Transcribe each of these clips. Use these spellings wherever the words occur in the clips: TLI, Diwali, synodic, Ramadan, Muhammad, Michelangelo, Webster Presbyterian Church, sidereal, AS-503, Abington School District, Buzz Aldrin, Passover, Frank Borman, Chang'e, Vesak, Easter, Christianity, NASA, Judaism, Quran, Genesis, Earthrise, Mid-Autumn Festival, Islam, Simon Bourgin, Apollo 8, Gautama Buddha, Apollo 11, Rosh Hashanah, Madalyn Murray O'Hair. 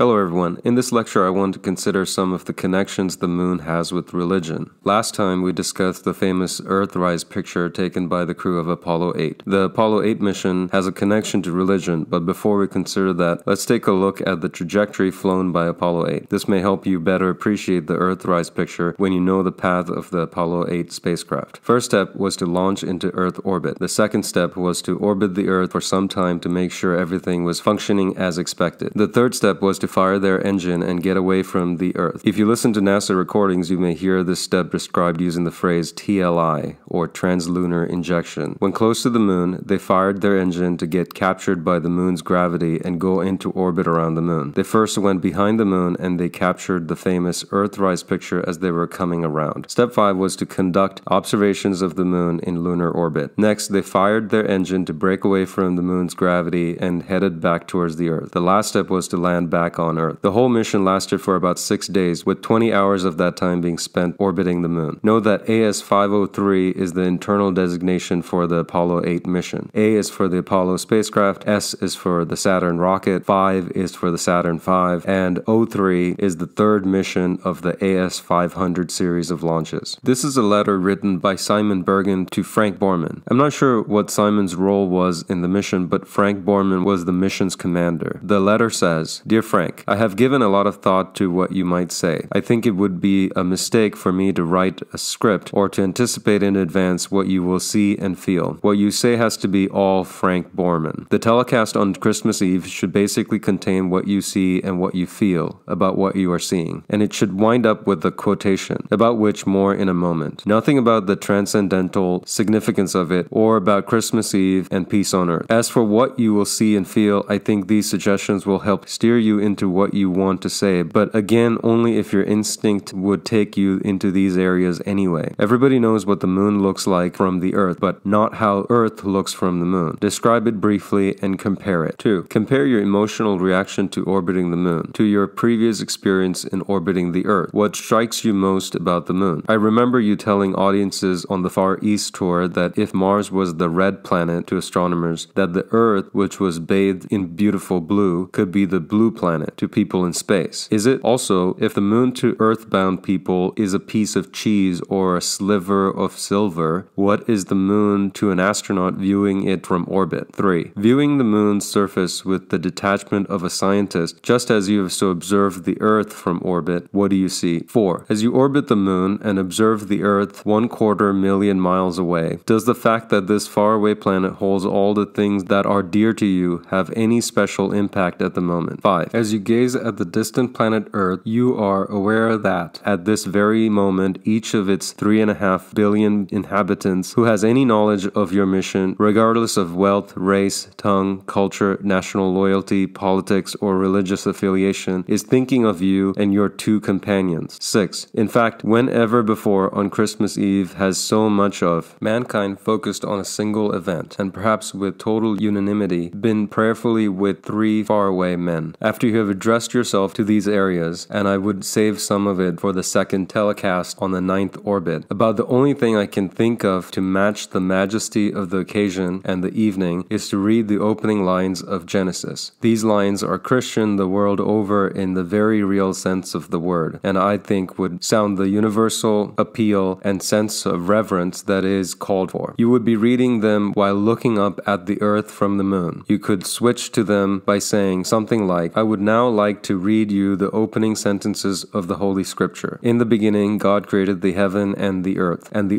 Hello everyone, in this lecture I want to consider some of the connections the moon has with religion. Last time we discussed the famous Earthrise picture taken by the crew of Apollo 8. The Apollo 8 mission has a connection to religion, but before we consider that, let's take a look at the trajectory flown by Apollo 8. This may help you better appreciate the Earthrise picture when you know the path of the Apollo 8 spacecraft. First step was to launch into Earth orbit. The second step was to orbit the Earth for some time to make sure everything was functioning as expected. The third step was to fire their engine and get away from the Earth. If you listen to NASA recordings, you may hear this step described using the phrase TLI, or translunar injection. When close to the moon, they fired their engine to get captured by the moon's gravity and go into orbit around the moon. They first went behind the moon and they captured the famous Earthrise picture as they were coming around. Step 5 was to conduct observations of the moon in lunar orbit. Next, they fired their engine to break away from the moon's gravity and headed back towards the Earth. The last step was to land back on Earth. The whole mission lasted for about 6 days, with 20 hours of that time being spent orbiting the moon. Note that AS-503 is the internal designation for the Apollo 8 mission. A is for the Apollo spacecraft, S is for the Saturn rocket, 5 is for the Saturn V, and 03 is the third mission of the AS-500 series of launches. This is a letter written by Simon Bourgin to Frank Borman. I'm not sure what Simon's role was in the mission, but Frank Borman was the mission's commander. The letter says, "Dear Frank, I have given a lot of thought to what you might say. I think it would be a mistake for me to write a script or to anticipate in advance what you will see and feel. What you say has to be all Frank Borman. The telecast on Christmas Eve should basically contain what you see and what you feel about what you are seeing, and it should wind up with a quotation, about which more in a moment. Nothing about the transcendental significance of it or about Christmas Eve and peace on earth. As for what you will see and feel, I think these suggestions will help steer you into what you want to say, but again, only if your instinct would take you into these areas anyway. Everybody knows what the moon looks like from the Earth, but not how Earth looks from the moon. Describe it briefly and compare it." 2. Compare your emotional reaction to orbiting the moon to your previous experience in orbiting the Earth. What strikes you most about the moon? I remember you telling audiences on the Far East tour that if Mars was the red planet to astronomers, that the Earth, which was bathed in beautiful blue, could be the blue planet to people in space. Is it also, if the moon to earthbound people is a piece of cheese or a sliver of silver, what is the moon to an astronaut viewing it from orbit? 3. Viewing the moon's surface with the detachment of a scientist, just as you have so observed the Earth from orbit, what do you see? 4. As you orbit the moon and observe the Earth 1/4 million miles away, does the fact that this faraway planet holds all the things that are dear to you have any special impact at the moment? 5. As you gaze at the distant planet Earth, you are aware that, at this very moment, each of its 3.5 billion inhabitants who has any knowledge of your mission, regardless of wealth, race, tongue, culture, national loyalty, politics, or religious affiliation, is thinking of you and your two companions. 6. In fact, whenever before on Christmas Eve has so much of mankind focused on a single event, and perhaps with total unanimity, been prayerfully with 3 faraway men. After you have addressed yourself to these areas, and I would save some of it for the second telecast on the 9th orbit, about the only thing I can think of to match the majesty of the occasion and the evening is to read the opening lines of Genesis. These lines are Christian the world over in the very real sense of the word, and I think would sound the universal appeal and sense of reverence that is called for. You would be reading them while looking up at the Earth from the moon. You could switch to them by saying something like, "I would now like to read you the opening sentences of the Holy Scripture. In the beginning, God created the heaven and the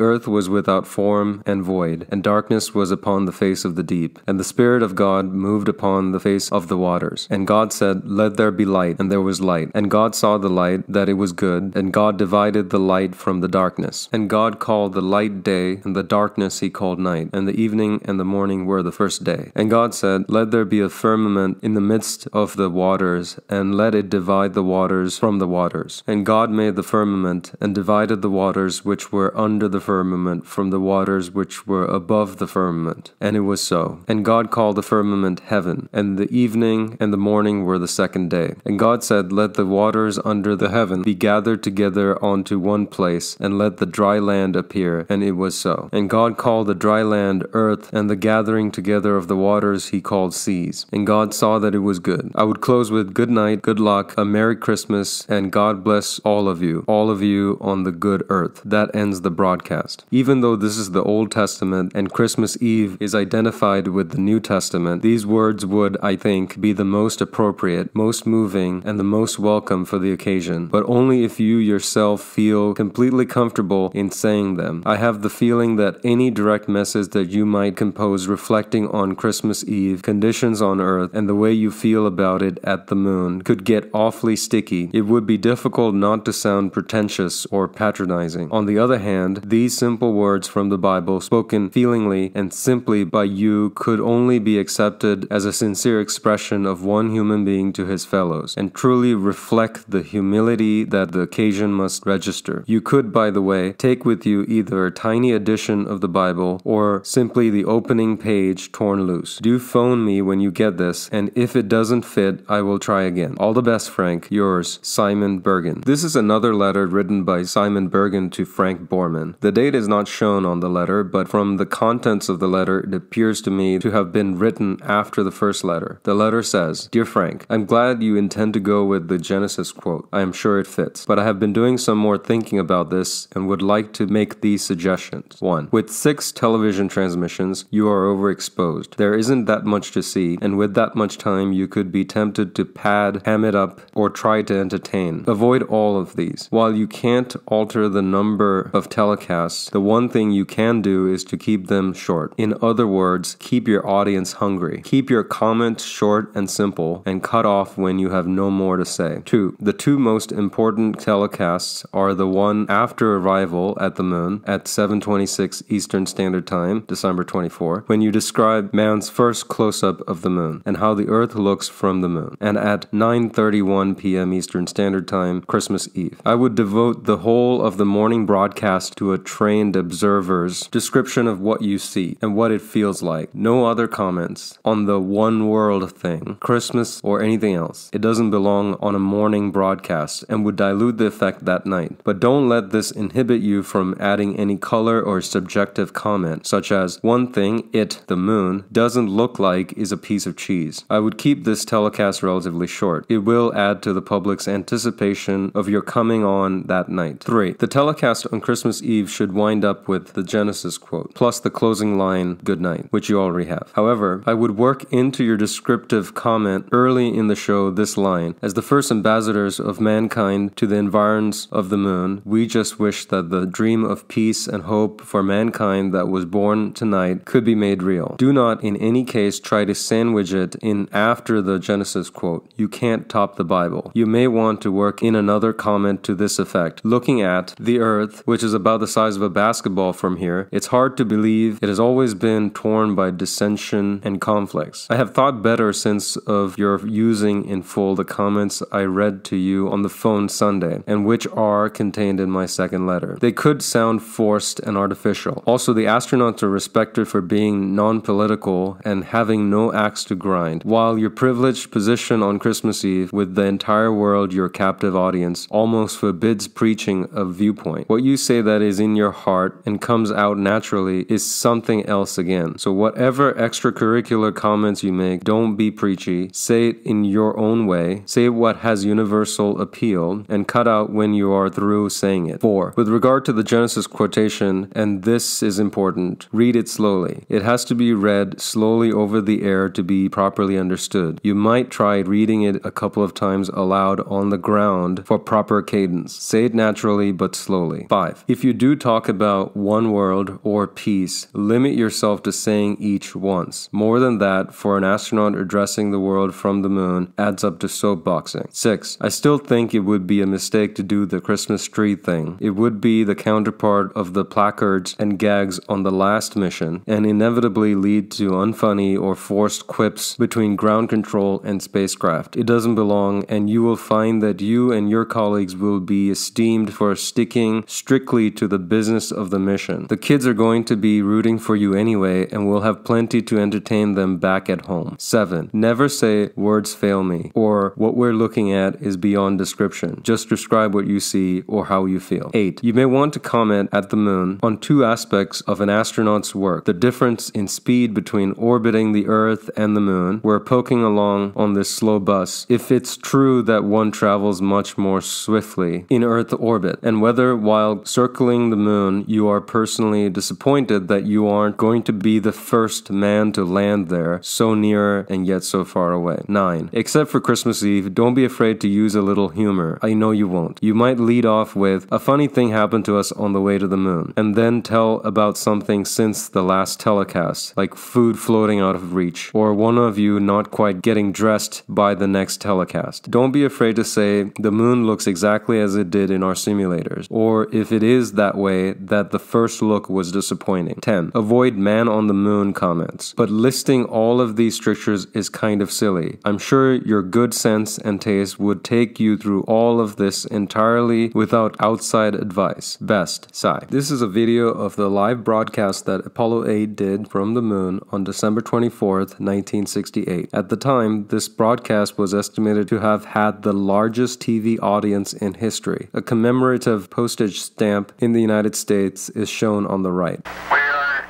earth was without form and void, and darkness was upon the face of the deep. And the Spirit of God moved upon the face of the waters. And God said, Let there be light, and there was light. And God saw the light, that it was good, and God divided the light from the darkness. And God called the light day, and the darkness he called night, and the evening and the morning were the first day. And God said, Let there be a firmament in the midst of the waters, and let it divide the waters from the waters. And God made the firmament, and divided the waters which were under the firmament from the waters which were above the firmament. And it was so. And God called the firmament heaven, and the evening and the morning were the second day. And God said, Let the waters under the heaven be gathered together onto one place, and let the dry land appear. And it was so. And God called the dry land earth, and the gathering together of the waters he called seas. And God saw that it was good." I would close with with good night, good luck, a Merry Christmas, and God bless all of you on the good earth. That ends the broadcast. Even though this is the Old Testament and Christmas Eve is identified with the New Testament, these words would, I think, be the most appropriate, most moving, and the most welcome for the occasion, but only if you yourself feel completely comfortable in saying them. I have the feeling that any direct message that you might compose reflecting on Christmas Eve, conditions on earth, and the way you feel about it at the moon could get awfully sticky. It would be difficult not to sound pretentious or patronizing. On the other hand, these simple words from the Bible, spoken feelingly and simply by you, could only be accepted as a sincere expression of one human being to his fellows, and truly reflect the humility that the occasion must register. You could, by the way, take with you either a tiny edition of the Bible or simply the opening page torn loose. Do phone me when you get this, and if it doesn't fit, I will try again. All the best, Frank. Yours, Simon Bourgin. This is another letter written by Simon Bourgin to Frank Borman. The date is not shown on the letter, but from the contents of the letter, it appears to me to have been written after the first letter. The letter says, "Dear Frank, I'm glad you intend to go with the Genesis quote. I am sure it fits, but I have been doing some more thinking about this and would like to make these suggestions. 1. With 6 television transmissions, you are overexposed. There isn't that much to see, and with that much time, you could be tempted to pad, ham it up, or try to entertain. Avoid all of these. While you can't alter the number of telecasts, the one thing you can do is to keep them short. In other words, keep your audience hungry. Keep your comments short and simple, and cut off when you have no more to say. 2. The 2 most important telecasts are the one after arrival at the moon at 7:26 Eastern Standard Time, December 24, when you describe man's first close-up of the moon and how the earth looks from the moon, and at 9:31 p.m. Eastern Standard Time, Christmas Eve. I would devote the whole of the morning broadcast to a trained observer's description of what you see and what it feels like. No other comments on the one world thing, Christmas or anything else. It doesn't belong on a morning broadcast and would dilute the effect that night. But don't let this inhibit you from adding any color or subjective comment, such as, one thing it, the moon, doesn't look like is a piece of cheese. I would keep this telecast relatively short. It will add to the public's anticipation of your coming on that night. 3. The telecast on Christmas Eve should wind up with the Genesis quote, plus the closing line, good night, which you already have. However, I would work into your descriptive comment early in the show this line, as the first ambassadors of mankind to the environs of the moon, we just wish that the dream of peace and hope for mankind that was born tonight could be made real. Do not in any case try to sandwich it in after the Genesis quote. You can't top the Bible. You may want to work in another comment to this effect. Looking at the earth, which is about the size of a basketball from here, it's hard to believe it has always been torn by dissension and conflicts. I have thought better since of your using in full the comments I read to you on the phone Sunday, and which are contained in my second letter. They could sound forced and artificial. Also, the astronauts are respected for being non-political and having no axe to grind, while your privileged position on Christmas Eve with the entire world your captive audience almost forbids preaching a viewpoint. What you say that is in your heart and comes out naturally is something else again. So whatever extracurricular comments you make, don't be preachy. Say it in your own way. Say what has universal appeal and cut out when you are through saying it. 4. With regard to the Genesis quotation, and this is important, read it slowly. It has to be read slowly over the air to be properly understood. You might try reading it a couple of times aloud on the ground for proper cadence. Say it naturally but slowly. 5. If you do talk about one world or peace, limit yourself to saying each once. More than that, for an astronaut addressing the world from the moon, adds up to soapboxing. 6. I still think it would be a mistake to do the Christmas tree thing. It would be the counterpart of the placards and gags on the last mission, and inevitably lead to unfunny or forced quips between ground control and spacecraft. It doesn't belong, and you will find that you and your colleagues will be esteemed for sticking strictly to the business of the mission. The kids are going to be rooting for you anyway, and will have plenty to entertain them back at home. 7. Never say, words fail me, or what we're looking at is beyond description. Just describe what you see or how you feel. 8. You may want to comment at the moon on 2 aspects of an astronaut's work, the difference in speed between orbiting the Earth and the moon. We're poking along on this slow slow bus if it's true that one travels much more swiftly in Earth orbit, and whether while circling the moon you are personally disappointed that you aren't going to be the first man to land there, so near and yet so far away. 9. Except for Christmas Eve, don't be afraid to use a little humor. I know you won't. You might lead off with, "A funny thing happened to us on the way to the moon," and then tell about something since the last telecast, like food floating out of reach, or one of you not quite getting dressed by the next telecast. Don't be afraid to say, "The moon looks exactly as it did in our simulators," or, "If it is that way, that the first look was disappointing." 10. Avoid man on the moon comments. But listing all of these strictures is kind of silly. I'm sure your good sense and taste would take you through all of this entirely without outside advice. Best, sigh. This is a video of the live broadcast that Apollo 8 did from the moon on December 24th, 1968. At the time, this broadcast was estimated to have had the largest TV audience in history. A commemorative postage stamp in the United States is shown on the right. We are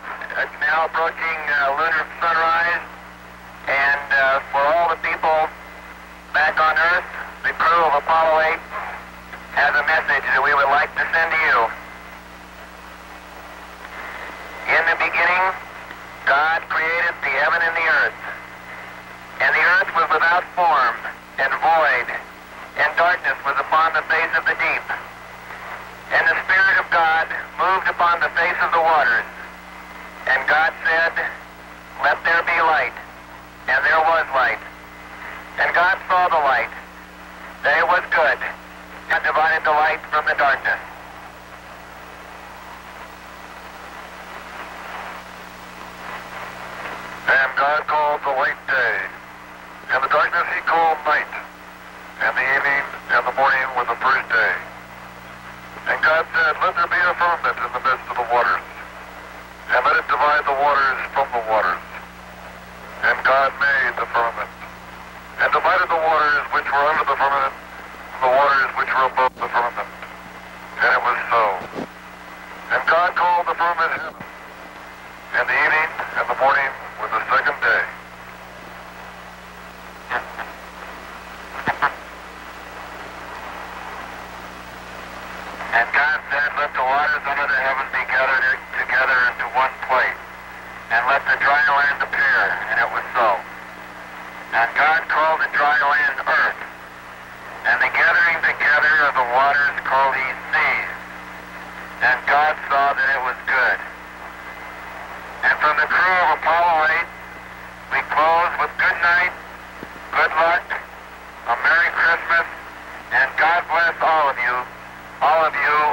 now approaching lunar sunrise, and for all the people back on Earth, the crew of Apollo 8 has a message that we would like to send to you. In the beginning, God created the heaven and the earth, and the earth was without form and void, and darkness was upon the face of the deep. And the Spirit of God moved upon the face of the waters. And God said, "Let there be light." And there was light. And God saw the light, that it was good, and divided the light from the darkness. And God called the light day, and the darkness he called night, and the evening and the morning were the first day. And God said, "Let there be a firmament in the midst of the waters, and let it divide the waters from the waters." And God made the firmament, and divided the waters which were under the firmament from the waters which were above the firmament. And it was so. And God called the firmament heaven, and the evening and the morning was the second day. And God said, "Let the waters under the heaven be gathered together into one place, and let the dry land appear," and it was so. And God called the dry land earth, and the gathering together of the waters called he seas. And God saw that it was good. And from the crew of Apollo 8, we close with good night, good luck, a Merry Christmas, and God bless all of you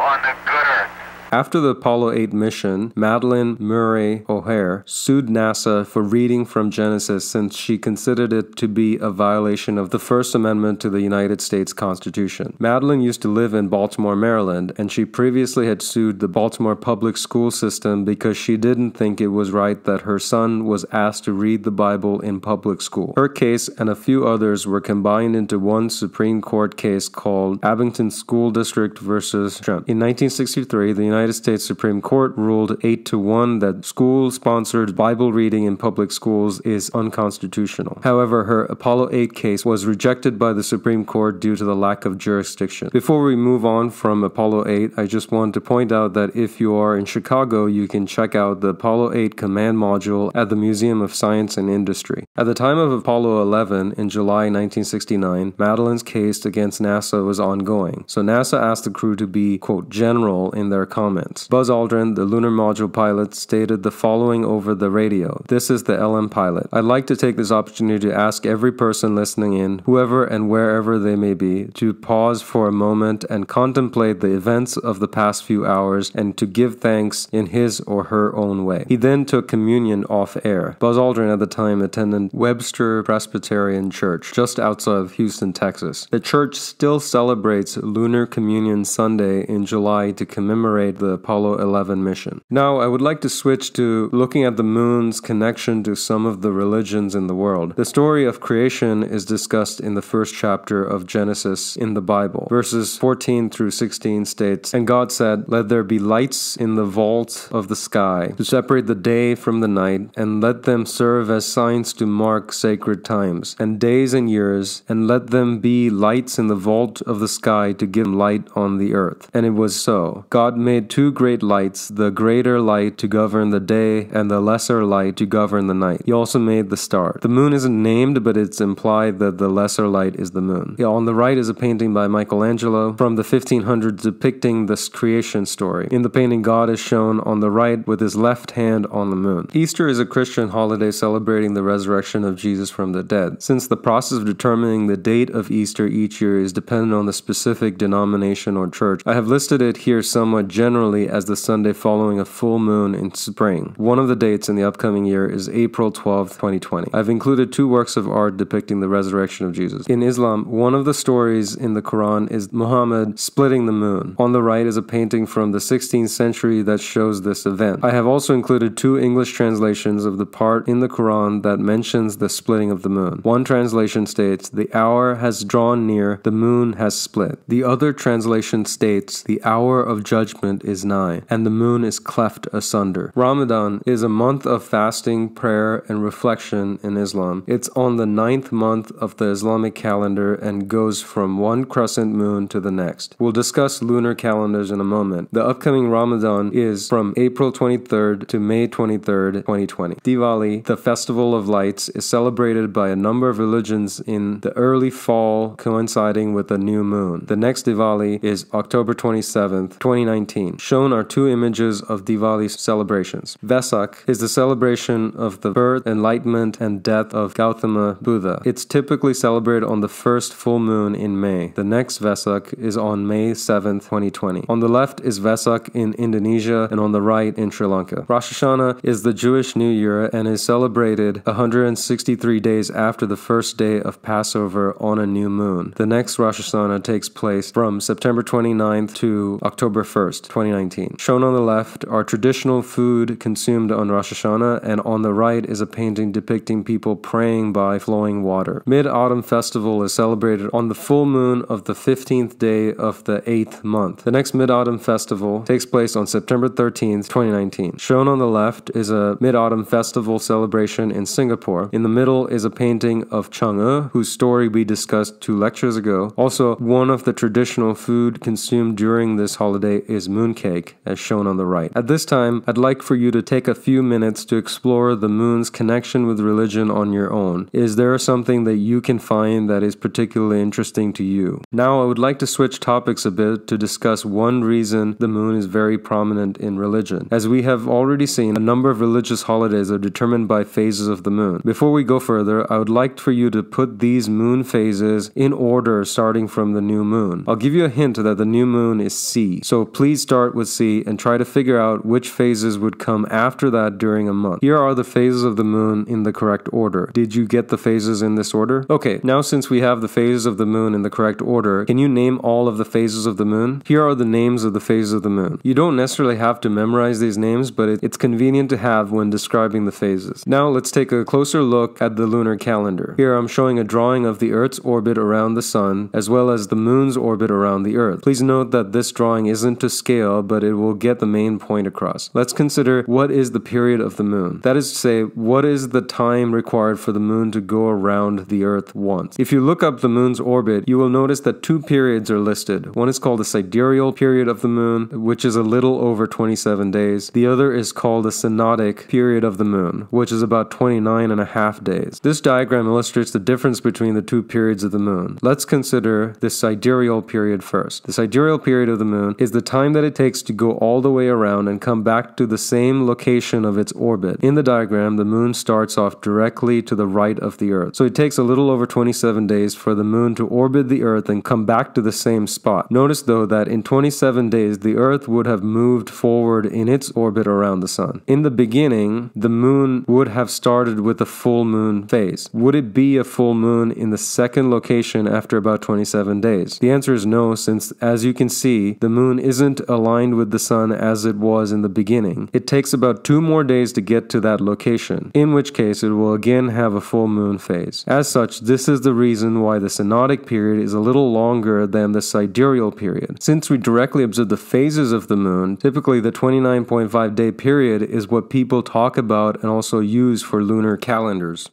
on the good earth. After the Apollo 8 mission, Madalyn Murray O'Hair sued NASA for reading from Genesis since she considered it to be a violation of the First Amendment to the United States Constitution. Madalyn used to live in Baltimore, Maryland, and she previously had sued the Baltimore public school system because she didn't think it was right that her son was asked to read the Bible in public school. Her case and a few others were combined into one Supreme Court case called Abington School District versus Trump. In 1963, the United States Supreme Court ruled 8-1 that school-sponsored Bible reading in public schools is unconstitutional. However, her Apollo 8 case was rejected by the Supreme Court due to the lack of jurisdiction. Before we move on from Apollo 8, I just want to point out that if you are in Chicago, you can check out the Apollo 8 command module at the Museum of Science and Industry. At the time of Apollo 11 in July 1969, Madalyn's case against NASA was ongoing, so NASA asked the crew to be, quote, general in their comments. Buzz Aldrin, the lunar module pilot, stated the following over the radio. "This is the LM pilot. I'd like to take this opportunity to ask every person listening in, whoever and wherever they may be, to pause for a moment and contemplate the events of the past few hours and to give thanks in his or her own way." He then took communion off air. Buzz Aldrin at the time attended Webster Presbyterian Church, just outside of Houston, Texas. The church still celebrates Lunar Communion Sunday in July to commemorate made the Apollo 11 mission. Now, I would like to switch to looking at the moon's connection to some of the religions in the world. The story of creation is discussed in the first chapter of Genesis in the Bible. Verses 14 through 16 states, "And God said, let there be lights in the vault of the sky to separate the day from the night, and let them serve as signs to mark sacred times, and days and years, and let them be lights in the vault of the sky to give light on the earth. And it was so. God made two great lights, the greater light to govern the day, and the lesser light to govern the night. He also made the star." The moon isn't named, but it's implied that the lesser light is the moon. Yeah, on the right is a painting by Michelangelo from the 1500s depicting this creation story. In the painting, God is shown on the right with his left hand on the moon. Easter is a Christian holiday celebrating the resurrection of Jesus from the dead. Since the process of determining the date of Easter each year is dependent on the specific denomination or church, I have listed it here somewhat generally as the Sunday following a full moon in spring. One of the dates in the upcoming year is April 12, 2020. I've included two works of art depicting the resurrection of Jesus. In Islam, one of the stories in the Quran is Muhammad splitting the moon. On the right is a painting from the 16th century that shows this event. I have also included two English translations of the part in the Quran that mentions the splitting of the moon. One translation states, "The hour has drawn near, the moon has split." The other translation states, "The hour of judgment is nigh, and the moon is cleft asunder." Ramadan is a month of fasting, prayer, and reflection in Islam. It's on the 9th month of the Islamic calendar and goes from one crescent moon to the next. We'll discuss lunar calendars in a moment. The upcoming Ramadan is from April 23rd to May 23rd, 2020. Diwali, the Festival of Lights, is celebrated by a number of religions in the early fall, coinciding with the new moon. The next Diwali is October 27th, 2019. Shown are two images of Diwali celebrations. Vesak is the celebration of the birth, enlightenment, and death of Gautama Buddha. It's typically celebrated on the first full moon in May. The next Vesak is on May 7th, 2020. On the left is Vesak in Indonesia and on the right in Sri Lanka. Rosh Hashanah is the Jewish New Year and is celebrated 163 days after the first day of Passover on a new moon. The next Rosh Hashanah takes place from September 29th to October 1st, 2019. Shown on the left are traditional food consumed on Rosh Hashanah, and on the right is a painting depicting people praying by flowing water. Mid-Autumn Festival is celebrated on the full moon of the 15th day of the 8th month. The next Mid-Autumn Festival takes place on September 13th, 2019. Shown on the left is a Mid-Autumn Festival celebration in Singapore. In the middle is a painting of Chang'e, whose story we discussed 2 lectures ago. Also, one of the traditional food consumed during this holiday is mooncake, as shown on the right. At this time, I'd like for you to take a few minutes to explore the moon's connection with religion on your own. Is there something that you can find that is particularly interesting to you? Now, I would like to switch topics a bit to discuss one reason the moon is very prominent in religion. As we have already seen, a number of religious holidays are determined by phases of the moon. Before we go further, I would like for you to put these moon phases in order starting from the new moon. I'll give you a hint that the new moon is C, so please start with C and try to figure out which phases would come after that during a month. Here are the phases of the moon in the correct order. Did you get the phases in this order? Okay, now since we have the phases of the moon in the correct order, can you name all of the phases of the moon? Here are the names of the phases of the moon. You don't necessarily have to memorize these names, but it's convenient to have when describing the phases. Now let's take a closer look at the lunar calendar. Here I'm showing a drawing of the Earth's orbit around the Sun, as well as the Moon's orbit around the Earth. Please note that this drawing isn't to scale, but it will get the main point across. Let's consider what is the period of the Moon. That is to say, what is the time required for the Moon to go around the Earth once? If you look up the Moon's orbit, you will notice that 2 periods are listed. One is called the sidereal period of the Moon, which is a little over 27 days. The other is called the synodic period of the Moon, which is about 29.5 days. This diagram illustrates the difference between the 2 periods of the Moon. Let's consider the sidereal period first. The sidereal period of the Moon is the time that it takes to go all the way around and come back to the same location of its orbit. In the diagram, the Moon starts off directly to the right of the Earth, so it takes a little over 27 days for the Moon to orbit the Earth and come back to the same spot. Notice though that in 27 days, the Earth would have moved forward in its orbit around the Sun. In the beginning, the Moon would have started with the full moon phase. Would it be a full moon in the second location after about 27 days? The answer is no, since as you can see, the moon isn't aligned aligned with the sun as it was in the beginning. It takes about 2 more days to get to that location, in which case it will again have a full moon phase. As such, this is the reason why the synodic period is a little longer than the sidereal period. Since we directly observe the phases of the moon, typically the 29.5-day period is what people talk about and also use for lunar calendars.